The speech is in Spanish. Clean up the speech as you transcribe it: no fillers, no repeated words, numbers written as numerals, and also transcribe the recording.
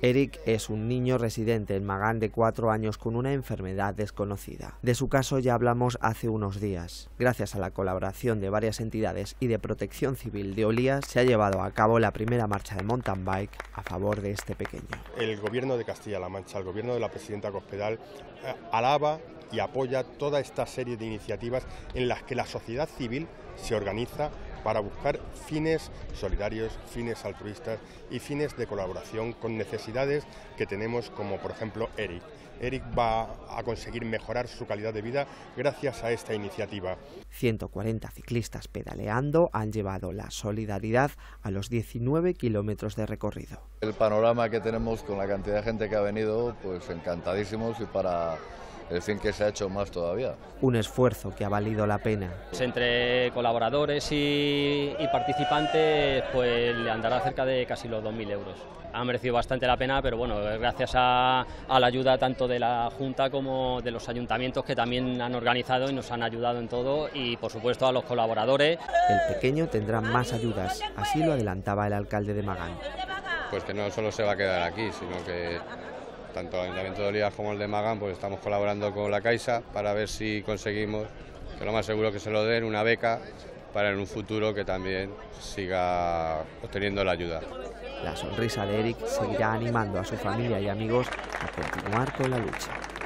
Eric es un niño residente en Magán de 4 años con una enfermedad desconocida. De su caso ya hablamos hace unos días. Gracias a la colaboración de varias entidades y de Protección Civil de Olías, se ha llevado a cabo la primera marcha de mountain bike a favor de este pequeño. El gobierno de Castilla-La Mancha, el gobierno de la presidenta Cospedal, alaba y apoya toda esta serie de iniciativas en las que la sociedad civil se organiza para buscar fines solidarios, fines altruistas y fines de colaboración con necesidades que tenemos, como por ejemplo Eric. Eric va a conseguir mejorar su calidad de vida gracias a esta iniciativa. 140 ciclistas pedaleando han llevado la solidaridad a los 19 kilómetros de recorrido. El panorama que tenemos con la cantidad de gente que ha venido, pues encantadísimos, y para el fin que se ha hecho más todavía. Un esfuerzo que ha valido la pena. Entre colaboradores y participantes, pues le andará cerca de casi los 2.000 euros. Ha merecido bastante la pena, pero bueno, gracias a la ayuda tanto de la Junta como de los ayuntamientos, que también han organizado y nos han ayudado en todo, y por supuesto a los colaboradores. El pequeño tendrá más ayudas, así lo adelantaba el alcalde de Magán. Pues que no solo se va a quedar aquí, sino que tanto el Ayuntamiento de Olías como el de Magán, pues estamos colaborando con la Caixa para ver si conseguimos, que lo más seguro que se lo den, una beca para en un futuro que también siga obteniendo la ayuda. La sonrisa de Eric seguirá animando a su familia y amigos a continuar con la lucha.